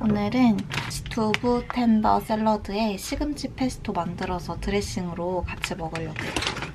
오늘은 두부 텐더 샐러드에 시금치 페스토 만들어서 드레싱으로 같이 먹으려고요.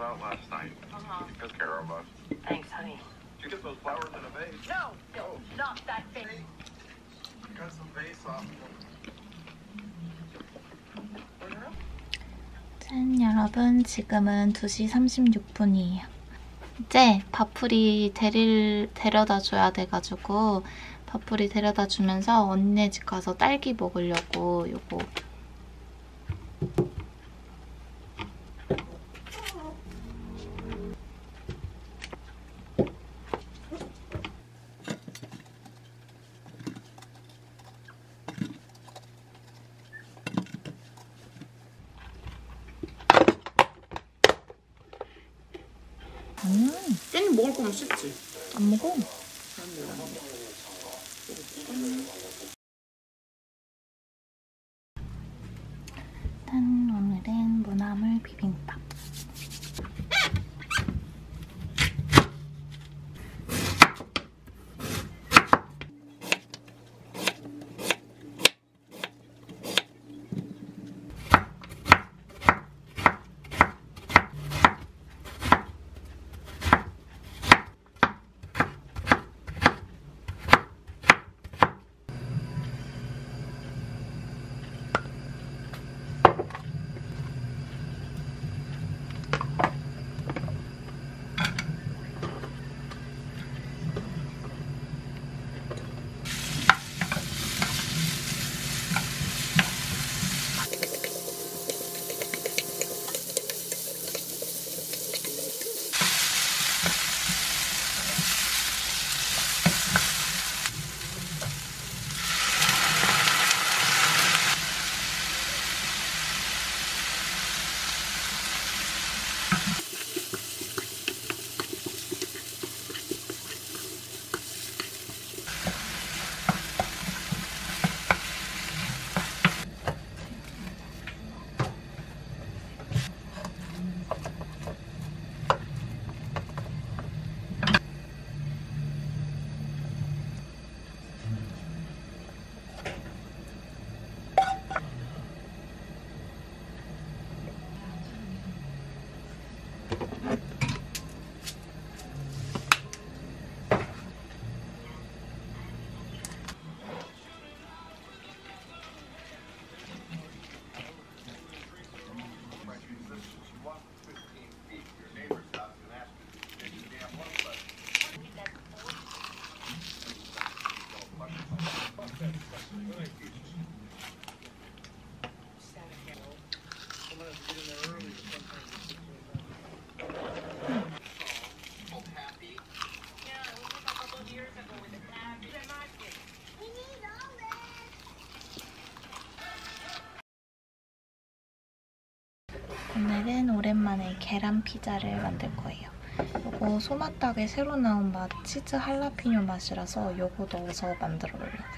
Out last night. She took care of us. Thanks, honey. Did you get those flowers in a vase? No! No, not that vase. You got some vase off. 짠, 여러분. 지금은 2시 36분이에요. 이제 밥풀이 데려다줘야 돼가지고 밥풀이 데려다주면서 언니네 집 가서 딸기 먹으려고 요거 깻잎 먹을 거면 씹지? 안 먹어? 일단 오늘은 무나물 비빔밥. 오늘은 오랜만에 계란 피자를 만들 거예요. 이거 소맛닭에 새로 나온 맛 치즈 할라피뇨 맛이라서 이거 넣어서 만들어 보려고요.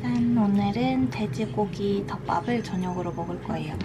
난 오늘은 돼지고기 덮밥을 저녁으로 먹을 거예요.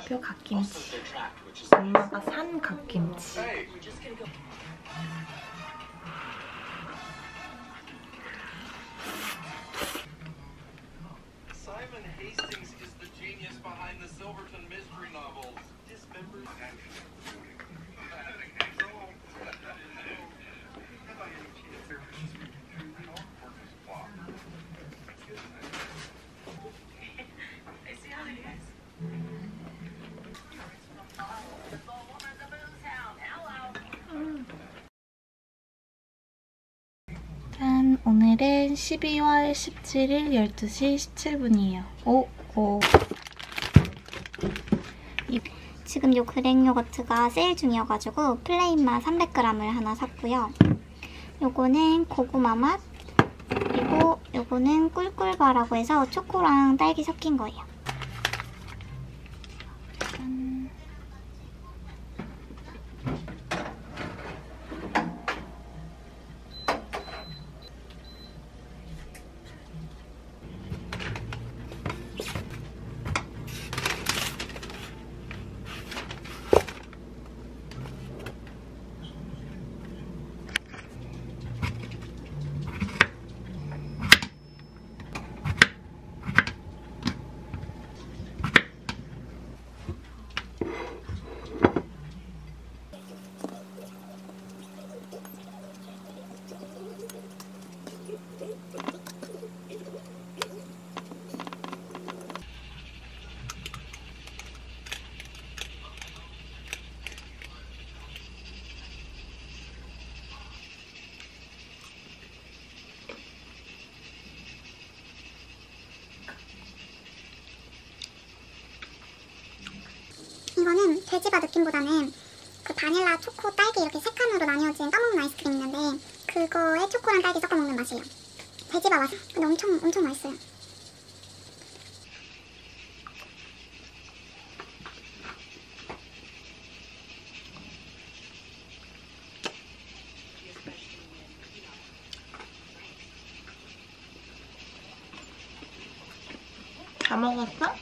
고등어표 갓김치. 엄마가 산 갓김치. 짠! 오늘은 12월 17일 12시 17분이에요. 오오. 지금 요 그릭 요거트가 세일 중이어가지고 플레인 맛 300g을 하나 샀고요. 요거는 고구마 맛, 그리고 요거는 꿀꿀바라고 해서 초코랑 딸기 섞인 거예요. 짠. 이거는 돼지바 느낌보다는 그 바닐라, 초코, 딸기 이렇게 세 칸으로 나뉘어진 까먹는 아이스크림 있는데 그거에 초코랑 딸기 섞어 먹는 맛이에요. 돼지바 맛. 근데 엄청 맛있어요. 다 먹었어?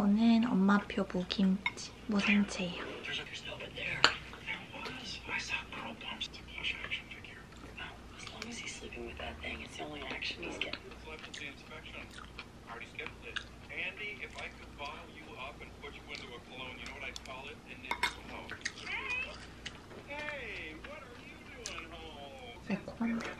이거는 엄마표 무김치, 무생채예요. 매콤한데?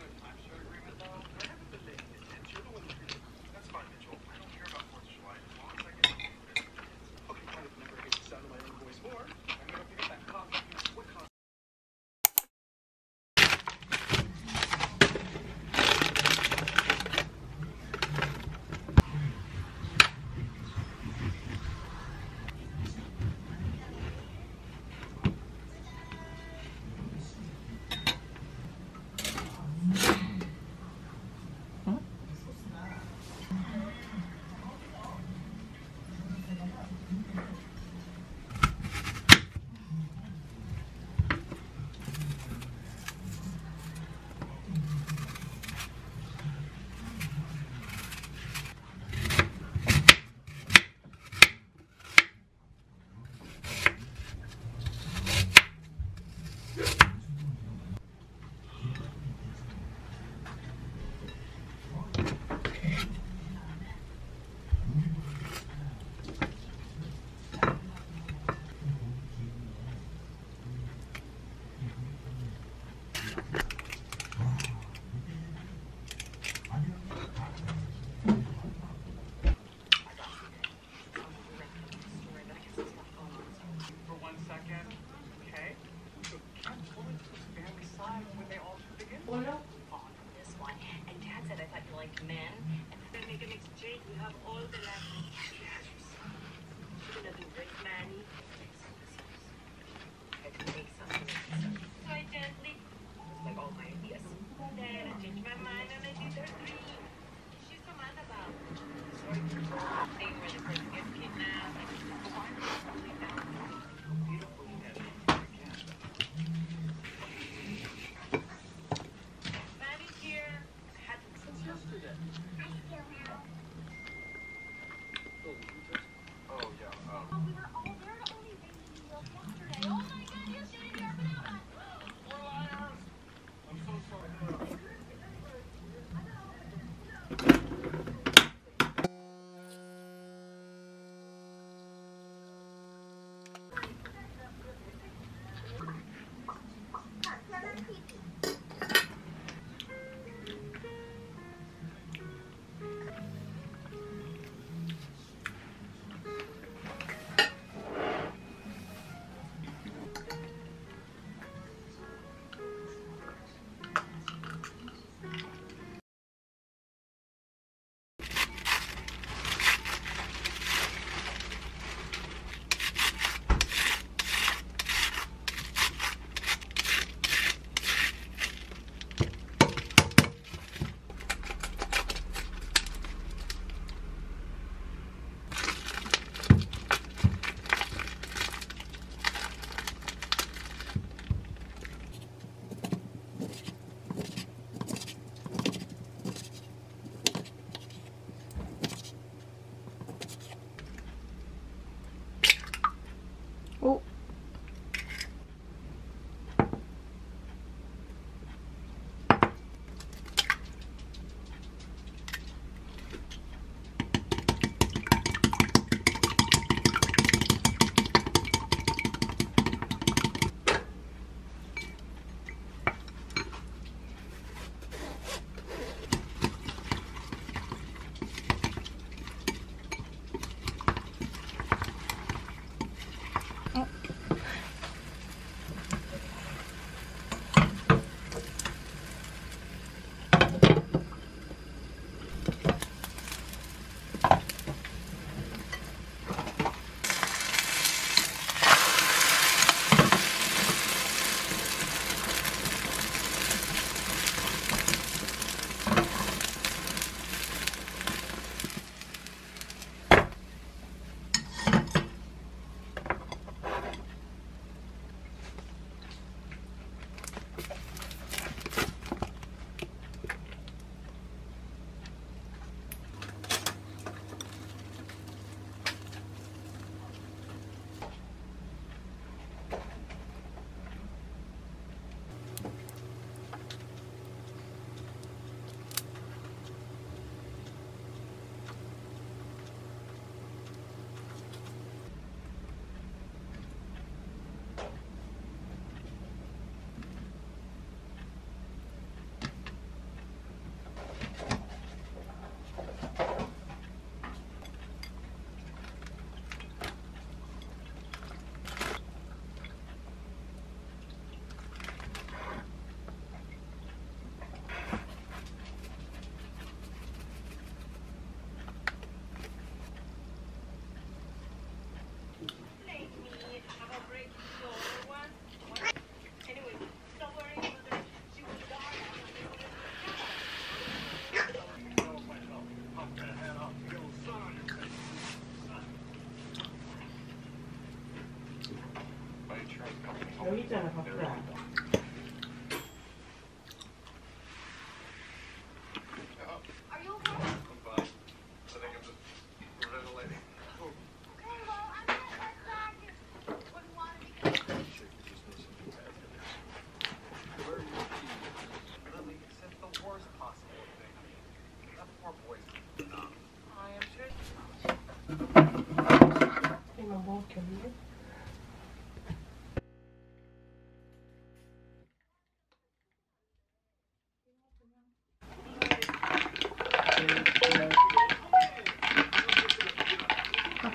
여기 있잖아, 박사.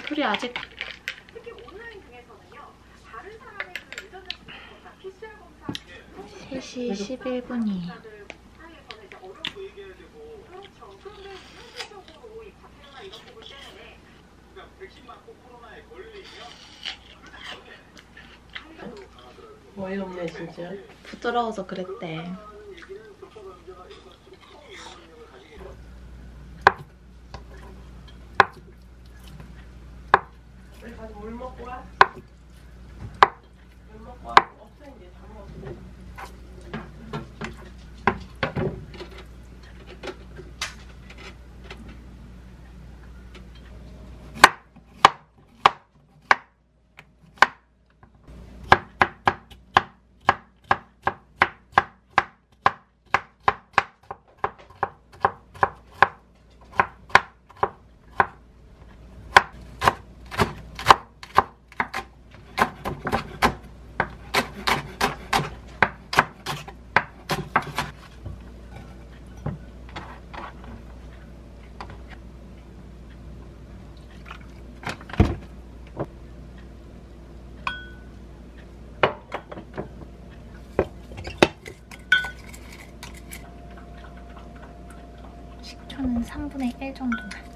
풀이 아직 특히 온라인 중에서는요. 다른 사람의 그 의전을 검사, PCR 검사 3시 11분이 사회에서는 이제 어려운 얘기해야 되고 그렇죠. 그런데 현실적으로 이 과태료나 이런 부분 때문에 어이없네 진짜. 부끄러워서 그랬대. 우리 가서 물 먹고 와. 물 먹고 와. 없어 이제 다 먹었어. 저는 3분의 1 정도만.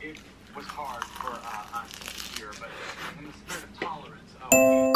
It was hard for us here, but in the spirit of tolerance,